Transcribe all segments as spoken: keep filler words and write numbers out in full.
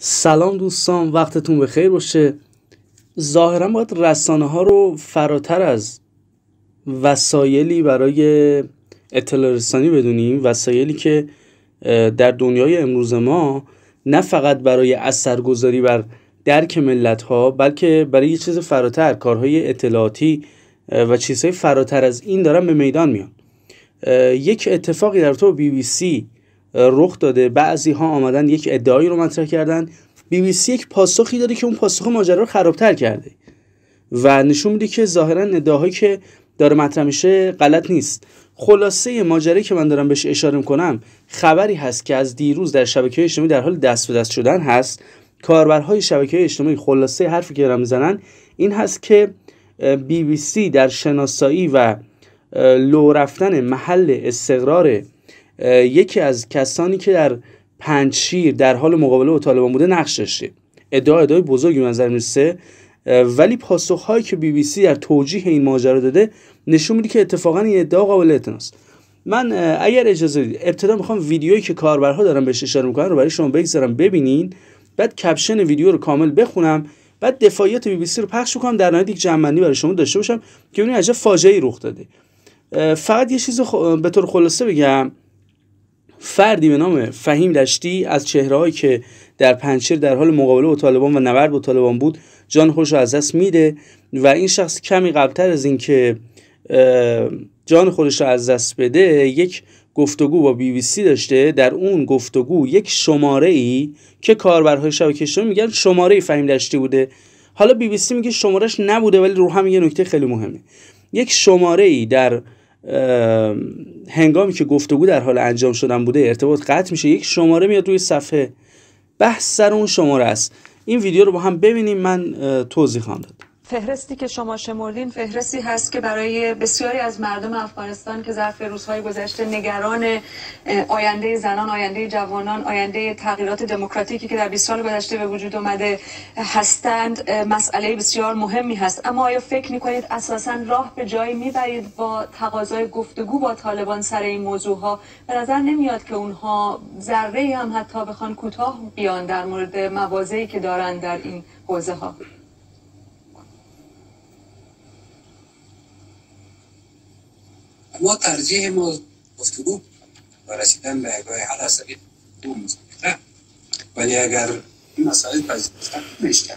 سلام دوستان، وقتتون بخیر باشه. ظاهرا باید رسانه ها رو فراتر از وسایلی برای اطلاع رسانی بدونیم، وسایلی که در دنیای امروز ما نه فقط برای اثرگذاری بر درک ملت ها بلکه برای یه چیز فراتر، کارهای اطلاعاتی و چیزهای فراتر از این دارن به میدان میان. یک اتفاقی در تو بی بی سی رخ داده، بعضی ها آمدن یک ادعایی رو مطرح کردن، بی بی سی یک پاسخی داده که اون پاسخ ماجرا رو خرابتر کرده و نشون میده که ظاهرا ادعاهایی که داره مطرح میشه غلط نیست. خلاصه ماجرایی که من دارم بهش اشاره میکنم خبری هست که از دیروز در شبکه‌های اجتماعی در حال دست به دست شدن هست. کاربرهای شبکه‌های اجتماعی خلاصه حرفی که دارن میزنن این هست که بی بی سی در شناسایی و لو رفتن محل استقرار یکی از کسانی که در پنجشیر در حال مقابله با طالبان بوده نقش داشته. ادعا ادعای بزرگی منظر میرسه، ولی پاسخهایی که بی بی سی در توجیه این ماجرا داده نشون میده که اتفاقا این ادعا قابل اعتناست. من اگر اجازه بدید ابتدا میخوام ویدیویی که کاربرها دارن بهش اشاره میکنن رو برای شما بگذارم ببینین، بعد کپشن ویدیو رو کامل بخونم، بعد دفاعیات بی بی سی رو پخش میکنم، در نهایت یک جمع‌بندی برای شما داشته باشم که ببینید عجب فاجعه‌ای رخ داده. فقط یه چیز خ... به طور خلاصه بگم، فردی به نام فهیم دشتی از چهره‌هایی که در پنجشیر در حال مقابله با طالبان و نبرد با طالبان بود جان خودش رو از دست میده و این شخص کمی قبلتر از اینکه جان خودش رو از دست بده یک گفتگو با بی بی سی داشته. در اون گفتگو یک شماره ای که کاربرهای شبکه اجتماعی میگن شماره فهیم دشتی بوده، حالا بی بی سی میگه شمارش نبوده، ولی رو هم یه نکته خیلی مهمه، یک شماره ای در هنگامی که گفتگو در حال انجام شدن بوده ارتباط قطع میشه، یک شماره میاد روی صفحه، بحث سر اون شماره است. این ویدیو رو با هم ببینیم، من توضیح خواهم داد. فهرستی که شما شمردین فهرستی هست که برای بسیاری از مردم افغانستان که ظرف روزهای گذشته نگران آینده زنان، آینده جوانان، آینده تغییرات دموکراتیکی که در بیست سال گذشته به وجود آمده هستند، مسئله بسیار مهمی هست. اما آیا فکر می‌کنید اساساً راه به جایی می‌برید با تقاضای گفتگو با طالبان سر این موضوع‌ها؟ به نظر نمیاد که اونها ذره‌ای هم حتی بخوان کوتاه بیان در مورد مواضعی که دارند در این حوزه‌ها. ما ترجیح ما گفتگو و رسیدن به اجرای حل از طریق گفتگو مستقیما، ولی اگر این مسائل پذیرفته نشه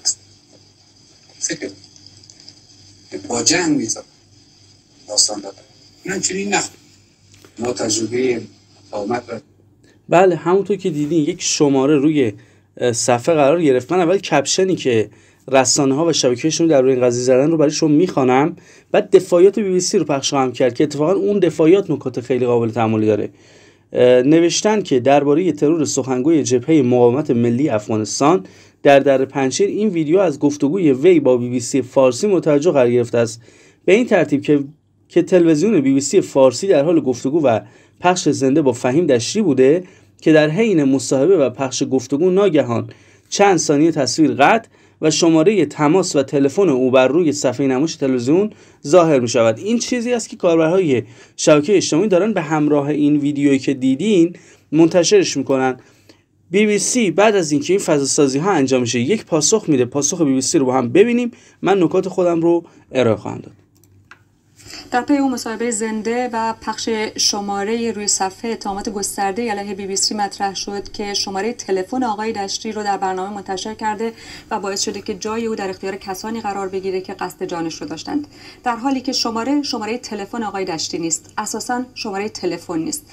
فکر با جنگ میزنه داستان داره. من چنین نخ ما تجربه مقاومت را بله همونطور که دیدین یک شماره روی صفحه قرار گرفت. من اول کپشنی که رسانه ها و شبکه‌هاشون در روی این قضیه زدن رو برای شما میخوانم، بعد دفاعیات بی بی سی رو پخش خواهم کرد که اتفاقا اون دفاعیات نکات خیلی قابل تأملی داره. نوشتن که درباره ترور سخنگوی جبهه مقاومت ملی افغانستان در در پنجشیر این ویدیو از گفتگوی وی با بی بی سی فارسی متوجه قرار گرفته است، به این ترتیب که که تلویزیون بی بی سی فارسی در حال گفتگو و پخش زنده با فهیم دشتی بوده که در حین مصاحبه و پخش گفتگو ناگهان چند ثانیه تصویر قطع و شماره تماس و تلفن او بر روی صفحه نمایش تلویزیون ظاهر می شود. این چیزی است که کاربرهای شبکه اجتماعی دارن به همراه این ویدیویی که دیدین منتشرش میکنن. بی بی سی بعد از اینکه این فضا سازی ها انجام میشه یک پاسخ میده. پاسخ بی بی سی رو با هم ببینیم، من نکات خودم رو ارائه خواهم داد. در پی اون مصاحبه زنده و پخش شماره روی صفحه، اتهامات گسترده علیه بی بی سی مطرح شد که شماره تلفن آقای دشتی رو در برنامه منتشر کرده و باعث شده که جای او در اختیار کسانی قرار بگیره که قصد جانش رو داشتند، در حالی که شماره شماره تلفن آقای دشتی نیست، اساساً شماره تلفن نیست.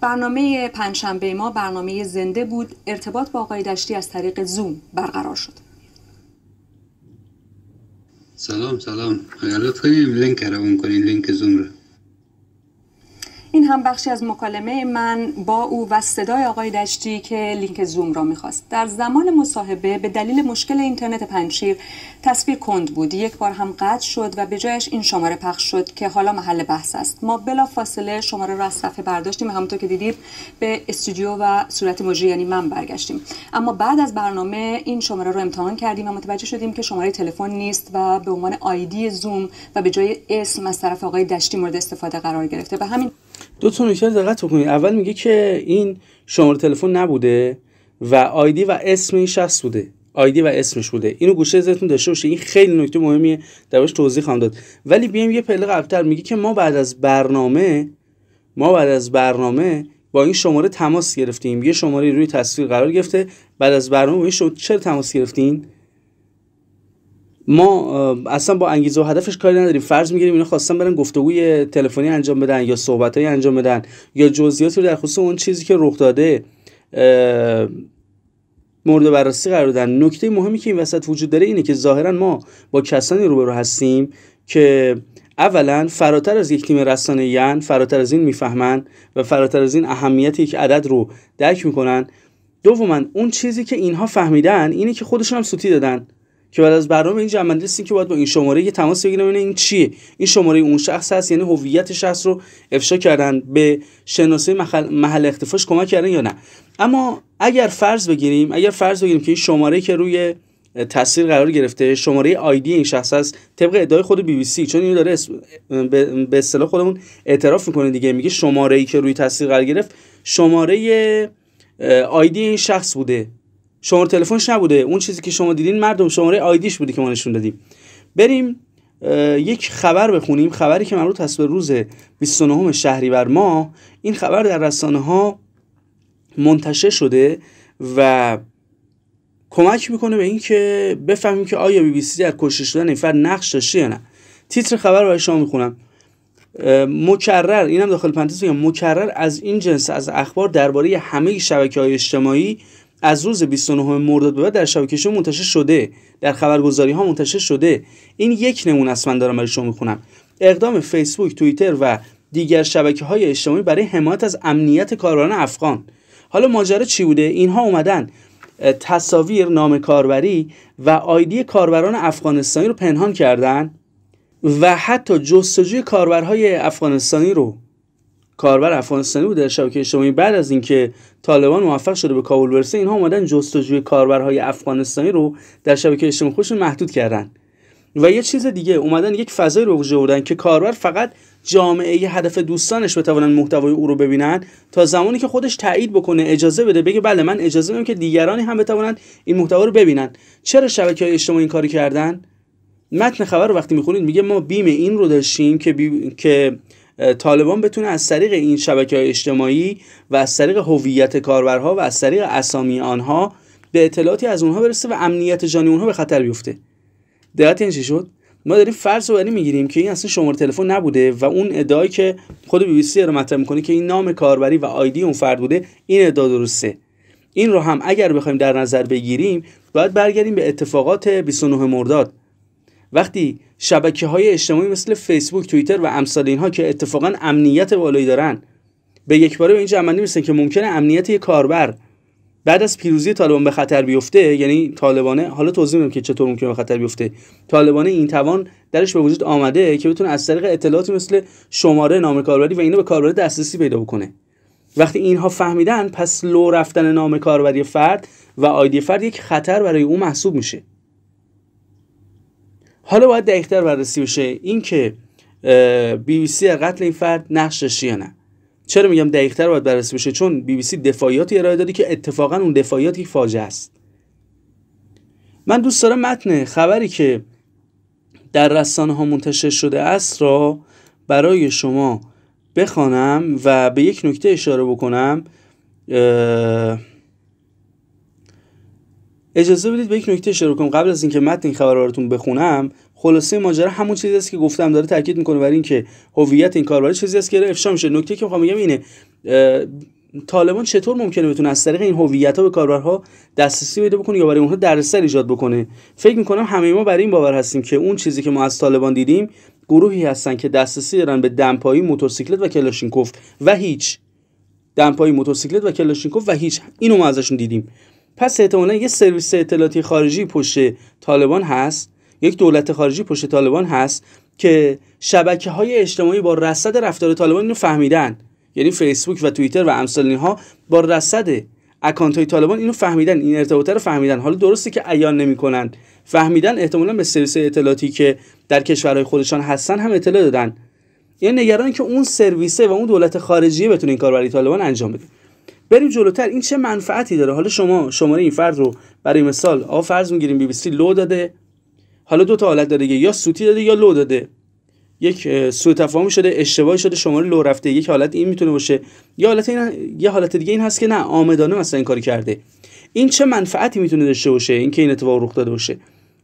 برنامه پنجشنبه ما برنامه زنده بود، ارتباط با آقای دشتی از طریق زوم برقرار شد. سلام سلام، اگر لطف کنیم لینک روان کنین، لینک زوم رو. این هم بخشی از مکالمه من با او و صدای آقای دشتی که لینک زوم را میخواست. در زمان مصاحبه به دلیل مشکل اینترنت پنجشیر تصویر کند بود، یک بار هم قطع شد و به جایش این شماره پخش شد که حالا محل بحث است. ما بلا فاصله شماره را از صفحه برداشتیم و همونطور که دیدید به استودیو و صورت مجری یعنی من برگشتیم. اما بعد از برنامه این شماره رو امتحان کردیم و متوجه شدیم که شماره تلفن نیست و به عنوان آیدی زوم و به جای اسم از طرف آقای دشتی مورد استفاده قرار گرفته. به همین دو تا نکته دقت بکنید. اول میگه که این شماره تلفن نبوده و آیدی و اسم این شخص بوده، آیدی و اسمش بوده. اینو گوشه ذهنتون داشته باشه، این خیلی نکته مهمیه، دربارش توضیح خواهم داد. ولی بیایم یه پله قبلتر، میگه که ما بعد از برنامه ما بعد از برنامه با این شماره تماس گرفتیم. یه شماره روی تصویر قرار گرفته، بعد از برنامه با این شد چرا تماس گرفتین؟ ما اصلا با انگیزه و هدفش کاری نداریم. فرض میگیریم اینا خواستن برن گفتگوی تلفنی انجام بدن یا صحبتایی انجام بدن یا جزئیاتی رو در خصوص اون چیزی که رخ داده مورد بررسی قرار دادن. نکته مهمی که این وسط وجود داره اینه که ظاهرا ما با کسانی روبرو هستیم که اولا فراتر از یک تیم رسانه‌ای، فراتر از این میفهمن و فراتر از این اهمیت یک عدد رو درک میکنن. دوما اون چیزی که اینها فهمیدن اینه که خودشون هم سوتی دادن که بعد از برنامه این جمع‌بندی هستین که باید با این شماره یه تماس بگیرن ببینن این چیه، این شماره اون شخص هست، یعنی هویت شخص رو افشا کردن، به شناسایی محل اختفاش کمک کردن یا نه. اما اگر فرض بگیریم اگر فرض بگیریم که این شماره که روی تصویر قرار گرفته شماره آیدی این شخص است، طبق ادعای خود بی بی سی، چون اینو داره به اصطلاح خودمون اعتراف میکنه دیگه، میگه شماره ای که روی تصویر قرار گرفت شماره آیدی این شخص بوده، شماره تلفنش نبوده. اون چیزی که شما دیدین مردم شماره آیدیش بوده که ما نشون دادیم. بریم یک خبر بخونیم، خبری که مربوط هست به روز بیست و نه شهریور ماه. این خبر در رسانه‌ها منتشر شده و کمک میکنه به این که بفهمیم که آیا بی بی سی در کشته شدن این فرد نقش داشته یا نه. تیتر خبر رو برای شما میخونم. مکرر، اینم داخل پرانتز میگم، مکرر از این جنس از اخبار درباره همه شبکه‌های اجتماعی از روز بیست و نه مرداد به بعد در شبکه‌های اجتماعی منتشر شده، در خبرگزاری‌ها منتشر شده. این یک نمونه است، من دارم برای شما میخونم. اقدام فیسبوک، توییتر و دیگر شبکه‌های اجتماعی برای حمایت از امنیت کاربران افغان. حالا ماجرا چی بوده؟ اینها اومدن تصاویر، نام کاربری و آیدی کاربران افغانستانی رو پنهان کردن و حتی جستجوی کاربرهای افغانستانی رو، کاربر افغانستانی بود در شبکه اجتماعی، بعد از اینکه طالبان موفق شده به کابل برسه، اینها اومدن جستجوی کاربرهای افغانستانی رو در شبکه اجتماعی خودشون محدود کردن. و یه چیز دیگه، اومدن یک فضایی رو وجود آوردن که کاربر فقط جامعه هدف دوستانش بتوانند محتوای او رو ببینن، تا زمانی که خودش تایید بکنه، اجازه بده، بگه بله من اجازه میدم که دیگرانی هم بتوانند این محتوا رو ببینن. چرا شبکه‌های اجتماعی این کاری کردن؟ متن خبر رو وقتی میخونید میگه ما بیم این رو داشتیم که بی... که طالبان بتونه از طریق این شبکه‌های اجتماعی و از طریق هویت کاربرها و از طریق اسامی آنها به اطلاعاتی از اونها برسه و امنیت جانی اونها به خطر بیفته. دقیقاً چی شد؟ ما داریم فرض رو میگیریم که این اصلا شماره تلفن نبوده و اون ادعایی که خود بی بی سی رو مطرح میکنه که این نام کاربری و آیدی اون فرد بوده، این ادعا درسته. این رو هم اگر بخوایم در نظر بگیریم، باید برگردیم به اتفاقات بیست و نه مرداد، وقتی شبکه‌های اجتماعی مثل فیسبوک، توییتر و امثال اینها که اتفاقاً امنیت بالایی دارن، به یکباره به این جمع‌بندی میرسن که ممکنه امنیت یک کاربر بعد از پیروزی طالبان به خطر بیفته. یعنی طالبانه، حالا توضیح میدم که چطور ممکنه به خطر بیفته، طالبانه این توان درش به وجود آمده که بتونه از طریق اطلاعاتی مثل شماره، نام کاربری و اینا به کاربر دسترسی پیدا بکنه. وقتی اینها فهمیدن، پس لو رفتن نام کاربری فرد و آیدی فرد یک خطر برای اون محسوب میشه. حالا باید دقیق‌تر بررسی بشه این که بی بی سی قتل این فرد نقش داشته یا نه. چرا میگم دقیق‌تر باید بررسی بشه؟ چون بی بی سی دفاعیاتی ارائه داده که اتفاقا اون دفاعیات یک فاجعه است. من دوست دارم متن خبری که در رسانه‌ها منتشر شده است را برای شما بخوانم و به یک نکته اشاره بکنم. اجازه بدید به یک نکته اشاره کنم قبل از اینکه متن این خبر رو براتون بخونم. خلاصه ماجرا همون چیزی است که گفتم، داره تاکید میکنه برای اینکه هویت این کاربر چیزی است که افشا میشه. نکته که میخوام بگم اینه، طالبان چطور ممکنه بتونه از طریق این هویت‌ها به کاربرها دسترسی پیدا بکنه یا برای اونها دردسر ایجاد بکنه؟ فکر میکنم همه ما برای این باور هستیم که اون چیزی که ما از طالبان دیدیم، گروهی هستن که دسترسی دارن به دمپایی، موتورسیکلت و کلاشینکوف و هیچ. دمپایی، موتورسیکلت و کلاشینکوف و هیچ. اینو ما ازشون دیدیم. پس احتمالاً یه سرویس اطلاعاتی خارجی پشت طالبان هست، یک دولت خارجی پشت طالبان هست که شبکه‌های اجتماعی با رصد رفتار طالبان اینو فهمیدن. یعنی فیسبوک و توییتر و امثال اینها با رصد اکانت‌های طالبان اینو فهمیدن، این ارتباط رو فهمیدن. حالا درسته که عیان نمی‌کنن، فهمیدن، احتمالاً به سرویس اطلاعاتی که در کشورهای خودشان هستن هم اطلاع دادن. یعنی نگران که اون سرویسه و اون دولت خارجی بتونه این کار برای طالبان انجام بده. بریم جلوتر این چه منفعتی داره؟ حالا شما شماره این فرد رو برای مثال آ فرض میگیریم بی بی سی لو داده، حالا دو تا حالت داره، یا سوتی داده یا لو داده، یک سوء تفاهم شده، اشتباهی شده، شماره لو رفته، یک حالت این میتونه باشه، یا حالت این، یه حالت دیگه این هست که نه عامدانه مثلا این کاری کرده. این چه منفعتی میتونه داشته باشه اینکه این اتفاق رخ داده باشه؟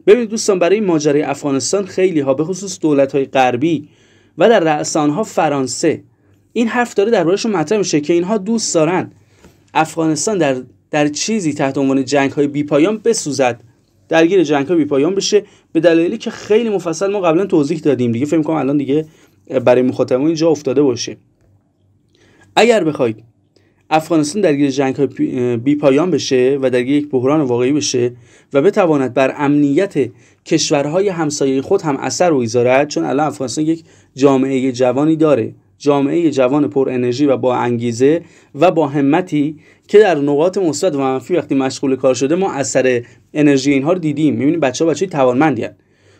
ببینید دوستان، برای ماجرای افغانستان خیلی ها به خصوص دولت های غربی و در رأس آنها فرانسه، این حرف داره دربارهشون مطرح میشه که اینها دوست دارن افغانستان در در چیزی تحت عنوان جنگ های بی پایان بسوزد، درگیر جنگ های بی پایان بشه، به دلایلی که خیلی مفصل ما قبلا توضیح دادیم دیگه. فکر کنم الان دیگه برای مخاطبان اینجا افتاده باشه. اگر بخواید افغانستان درگیر جنگ های بی پایان بشه و درگیر یک بحران واقعی بشه و بتواند بر امنیت کشورهای همسایه خود هم اثر بگذارد، چون الان افغانستان یک جامعه جوانی داره، جامعه جوان پر انرژی و با انگیزه و با همتی که در نقاط مثبت و منفی وقتی مشغول کار شده ما اثر انرژی اینها رو دیدیم. می‌بینید بچه‌ها بچه‌های توانمندی هستند.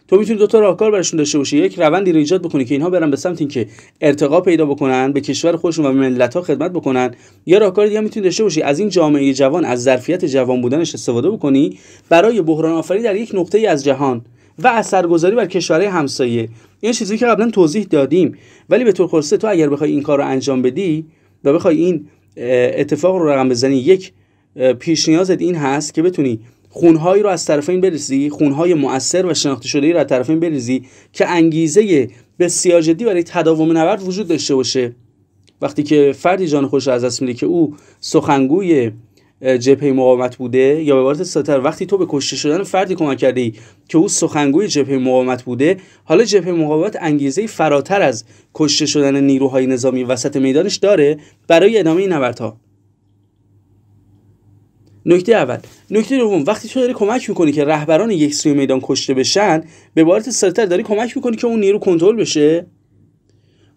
تو می‌تونی دو تا راهکار براشون داشته باشی، یک روندی رو ایجاد بکنی که اینها برن به سمت اینکه ارتقا پیدا بکنن، به کشور خودشون و ملت‌ها خدمت بکنن، یا راهکار دیگه می‌تونی داشته باشی از این جامعه جوان، از ظرفیت جوان بودنش استفاده بکنی برای بحران آفرینی در یک نقطه‌ای از جهان و اثرگذاری بر کشورهای همسایه. این چیزی که قبلا توضیح دادیم، ولی به طور خلاصه تو اگر بخوای این کار رو انجام بدی و بخوای این اتفاق رو رقم بزنی، یک پیش نیازت این هست که بتونی خونهایی رو از طرفین بریزی، خونهای مؤثر و شناخته شده‌ای رو از طرفین بریزی که انگیزه بسیار جدی برای تداوم نبرد وجود داشته باشه. وقتی که فردی جان خودش رو از دست میده که او سخنگوی جبهه مقاومت بوده، یا به عبارت ساده‌تر وقتی تو به کشته شدن فردی کمک کردی که او سخنگوی جبهه مقاومت بوده، حالا جبهه مقاومت انگیزه فراتر از کشته شدن نیروهای نظامی وسط میدانش داره برای ادامه این نبردها. نکته اول. نکته دوم، وقتی تو داری کمک میکنی که رهبران یک سوی میدان کشته بشن، به عبارت ساده‌تر داری کمک میکنی که اون نیرو کنترل بشه.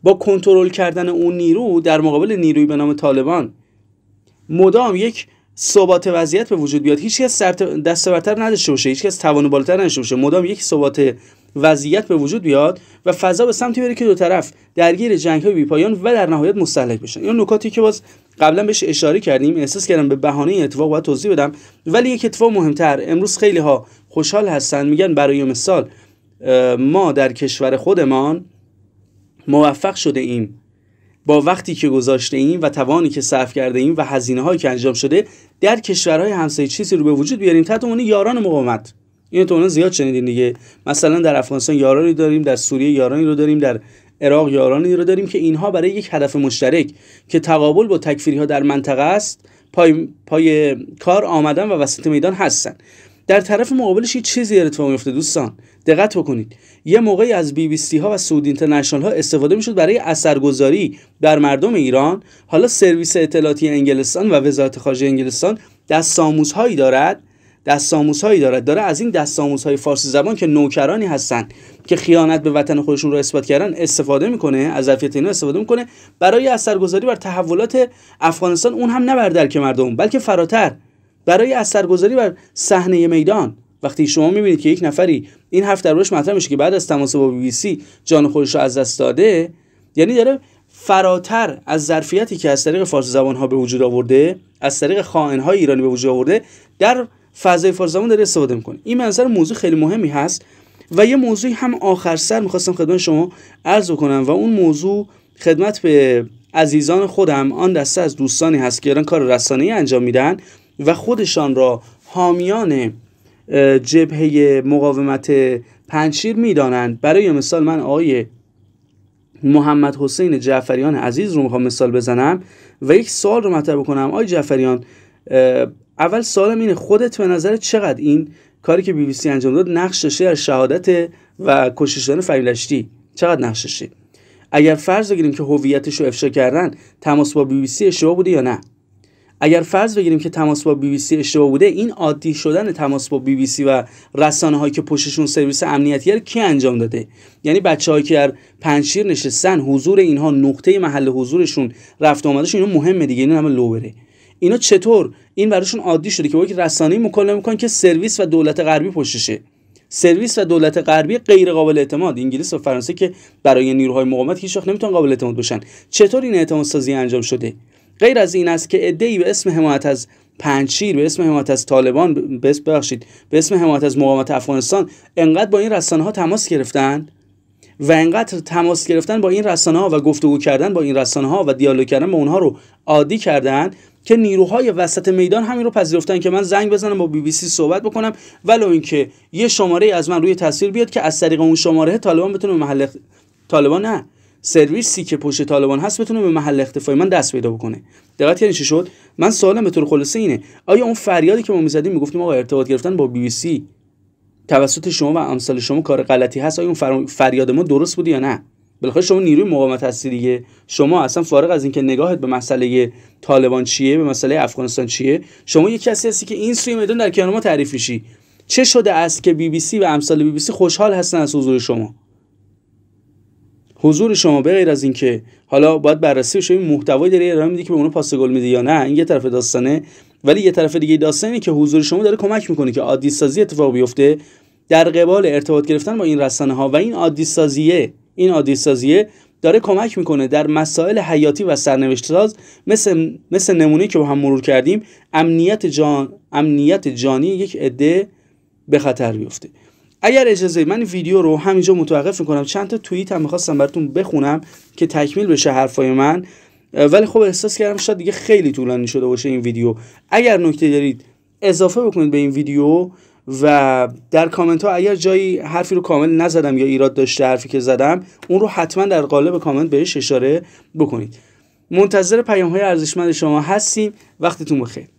با کنترل کردن اون نیرو در مقابل نیروی به نام طالبان مدام یک ثبات وضعیت به وجود بیاد، هیچ کس دست برتر نداشته باشه، هیچ کس توان بالاتر نداشته باشه، مدام یک ثبات وضعیت به وجود بیاد و فضا به سمتی بره که دو طرف درگیر جنگ‌های بی‌پایان و در نهایت مستهلک بشن. این نکاتی که باز قبلا بهش اشاره کردیم، احساس کردم به بهانه اتفاق باید توضیح بدم، ولی یک اتفاق مهمتر. امروز خیلی ها خوشحال هستن، میگن برای مثال ما در کشور خودمان موفق شده ایم با وقتی که گذاشته ایم و توانی که صرف کرده ایم و هزینه هایی که انجام شده در کشورهای همسایه چیزی رو به وجود بیاریم تحت عنوان یاران مقاومت. این تو اون زیاد شنیدین دیگه، مثلا در افغانستان یارانی داریم، در سوریه یارانی رو داریم، در عراق یارانی رو داریم که اینها برای یک هدف مشترک که تقابل با تکفیری ها در منطقه است پای پای کار آمدن و وسط میدان هستن. در طرف مقابلش یه چیزی اتفاق میفته دوستان، دقت بکنید. یه موقعی از بی بی سی ها و سعودی اینترنشنال ها استفاده میشد برای اثرگذاری در مردم ایران. حالا سرویس اطلاعاتی انگلستان و وزارت خارجه انگلستان دستاموزهایی دارد، دستاموزهایی دارد، داره از این دستاموزهای فارسی زبان که نوکرانی هستند که خیانت به وطن خودشون رو اثبات کردن استفاده میکنه، از ظرفیت اینا استفاده میکنه برای اثرگذاری بر تحولات افغانستان، اون هم نه بر درک مردم بلکه فراتر، برای اثرگذاری بر صحنه میدان. وقتی شما میبینید که یک نفری این حرف دربارش مطرح میشه که بعد از تماس با بی بی سی جان خودش رو از دست داده، یعنی داره فراتر از ظرفیتی که از طریق فارسی زبان ها به وجود آورده، از طریق خائن های ایرانی به وجود آورده، در فضای فارسی زبان داره استفاده میکنه. این منظر موضوع خیلی مهمی هست. و یه موضوعی هم آخر سر میخواستم خدمت شما عرض کنم و اون موضوع خدمت به عزیزان خودم، آن دسته از دوستانی هست که دارن کار رسانه‌ای انجام میدن و خودشان را حامیان جبهه مقاومت پنجشیر میدانند. برای مثال من آقای محمد حسین جعفریان عزیز رو میخوام مثال بزنم و یک سوال رو مطرح بکنم. آقای جعفریان، اول سوالم اینه، خودت به نظر چقدر این کاری که بی بی سی انجام داد نقش داشته در شهادت و کشته شدن فهیم دشتی؟ چقدر نقش داشته؟ اگر فرض بگیریم که هویتش رو افشا کردن، تماس با بی بی سی اشتباه بوده یا نه؟ اگر فرض بگیریم که تماس با بی بی سی اشتباه بوده، این عادی شدن تماس با بی بی سی و رسانه‌هایی که پشتشون سرویس امنیتی رو کی انجام داده؟ یعنی بچه‌هایی که در پنجشیر نشستن، حضور اینها، نقطه محل حضورشون، رفت و آمدشون، اینا مهمه دیگه، اینا همه لو بره. اینا چطور این براشون عادی شده که با یک رسانه‌ای مکالمه می‌کنن که سرویس و دولت غربی پشتشه؟ سرویس و دولت غربی غیر قابل اعتماد، انگلیس و فرانسه که برای نیروهای مقاومت هیچ وقت نمیتونن قابل اعتماد باشن. چطور این اعتمادسازی انجام شده؟ غیر از این است که عده‌ای به اسم حمایت از پنجشیر، به اسم حمایت از طالبان، به اسم ببخشید به اسم حمایت از مقاومت افغانستان انقدر با این رسانه ها تماس گرفتن و انقدر تماس گرفتن با این رسانه ها و گفتگو کردن با این رسانه ها و دیالوگ کردن با اونها رو عادی کردن که نیروهای وسط میدان همین رو پذیرفتن که من زنگ بزنم با بی بی سی صحبت بکنم، ولو اینکه یه شماره از من روی تصویر بیاد که از طریق اون شماره طالبان بتونه به محل اخت... طالبان نه سرویسی که پشت طالبان هست بتونه به محل اختفای من دست پیدا بکنه. دقت کردین چی شد؟ من سوالم به طور خلاصه اینه، آیا اون فریادی که ما می‌زدیم میگفتیم آقا ارتباط گرفتن با بی بی سی توسط شما و امثال شما کار غلطی هست، آیا اون فر... فریاد ما درست بود یا نه؟ بالاخره شما نیروی مقاومت هستی دیگه. شما اصلا فارغ از اینکه نگاهت به مسئله طالبان چیه، به مسئله افغانستان چیه، شما یک کسی هستی که این سوی میدان در کنار ما تعریف میشی. چه شده است که بی بی سی و امثال بی بی سی خوشحال هستن از حضور شما؟ حضور شما به غیر از اینکه حالا باید بررسی بشه این محتوای داره ارائه میده که به اونها پاس گل میده یا نه، این یه طرف داستانه، ولی یه طرف دیگه داستانی که حضور شما داره کمک میکنه که عادی سازی اتفاق بیفته در قبال ارتباط گرفتن با این رسانه ها و این عادی سازیه این عادی سازیه داره کمک میکنه در مسائل حیاتی و سرنوشت ساز مثل مثل نمونه‌ای که با هم مرور کردیم امنیت جان امنیت جانی یک عده به خطر بیفته. اگر اجازه من ویدیو رو همینجا متوقف میکنم، چند تا توییت هم میخواستم براتون بخونم که تکمیل بشه حرفای من، ولی خب احساس کردم شاید دیگه خیلی طولانی شده باشه این ویدیو. اگر نکته دارید اضافه بکنید به این ویدیو و در کامنت ها اگر جایی حرفی رو کامل نزدم یا ایراد داشته حرفی که زدم اون رو حتما در قالب کامنت بهش اشاره بکنید. منتظر پیام های ارزشمند شما هستیم. وقتتون بخیر.